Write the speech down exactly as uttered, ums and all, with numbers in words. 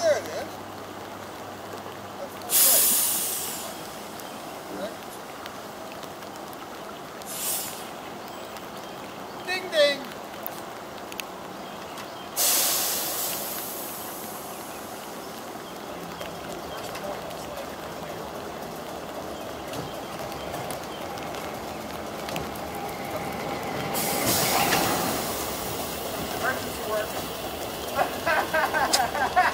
There it is. That's not right. Correct. Ding ding. Emergency work.